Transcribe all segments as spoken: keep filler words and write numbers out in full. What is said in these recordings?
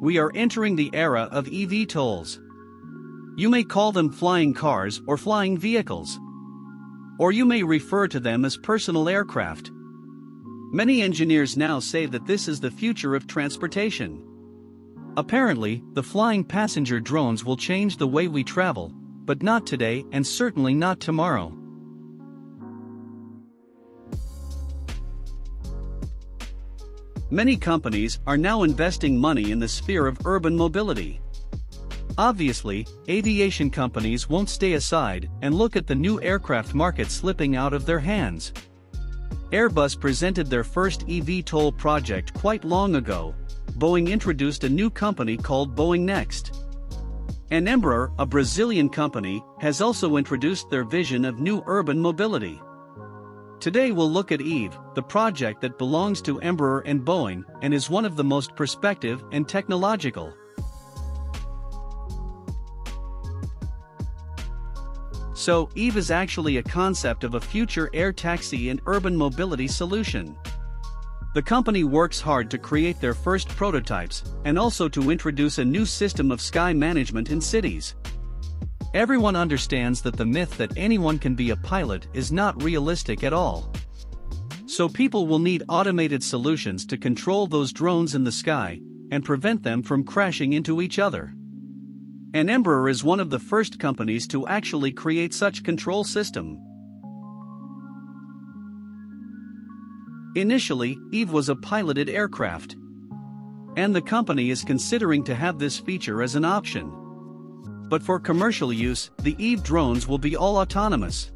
We are entering the era of e V T O Ls. You may call them flying cars or flying vehicles. Or you may refer to them as personal aircraft. Many engineers now say that this is the future of transportation. Apparently, the flying passenger drones will change the way we travel, but not today and certainly not tomorrow. Many companies are now investing money in the sphere of urban mobility. Obviously, aviation companies won't stay aside and look at the new aircraft market slipping out of their hands. Airbus presented their first e V T O L project quite long ago. Boeing introduced a new company called Boeing Next. And Embraer, a Brazilian company, has also introduced their vision of new urban mobility. Today we'll look at e V, the project that belongs to Embraer and Boeing, and is one of the most prospective and technological. So, e V is actually a concept of a future air taxi and urban mobility solution. The company works hard to create their first prototypes, and also to introduce a new system of sky management in cities. Everyone understands that the myth that anyone can be a pilot is not realistic at all. So people will need automated solutions to control those drones in the sky, and prevent them from crashing into each other. And Embraer is one of the first companies to actually create such control system. Initially, e V was a piloted aircraft. And the company is considering to have this feature as an option. But for commercial use, the e V drones will be all autonomous.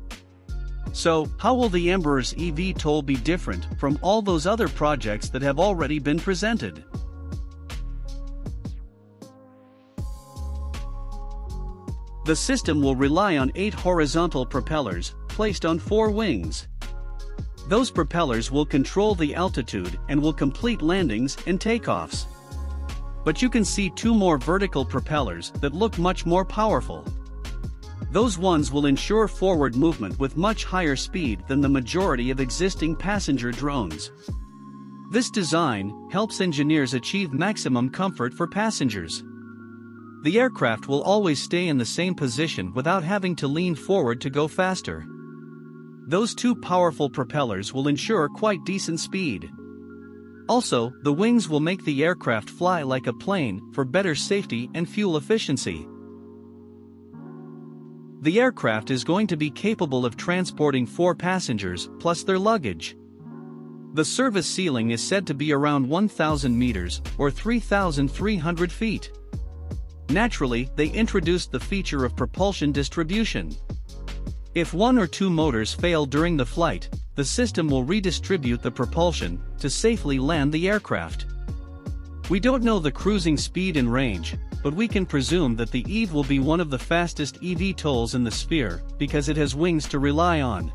So, how will the Embraer's e V T O L be different from all those other projects that have already been presented? The system will rely on eight horizontal propellers, placed on four wings. Those propellers will control the altitude and will complete landings and takeoffs. But you can see two more vertical propellers that look much more powerful. Those ones will ensure forward movement with much higher speed than the majority of existing passenger drones. This design helps engineers achieve maximum comfort for passengers. The aircraft will always stay in the same position without having to lean forward to go faster. Those two powerful propellers will ensure quite decent speed. Also, the wings will make the aircraft fly like a plane for better safety and fuel efficiency. The aircraft is going to be capable of transporting four passengers plus their luggage. The service ceiling is said to be around one thousand meters or three thousand three hundred feet. Naturally, they introduced the feature of propulsion distribution. If one or two motors fail during the flight, the system will redistribute the propulsion to safely land the aircraft. We don't know the cruising speed and range, but we can presume that the e V will be one of the fastest e V T O Ls in the sphere because it has wings to rely on.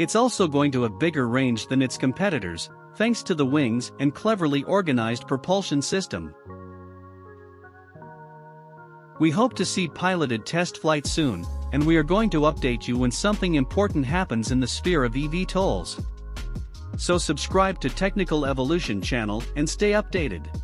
It's also going to have bigger range than its competitors, thanks to the wings and cleverly organized propulsion system. We hope to see piloted test flights soon, and we are going to update you when something important happens in the sphere of e V T O Ls. So subscribe to Technical Evolution channel and stay updated.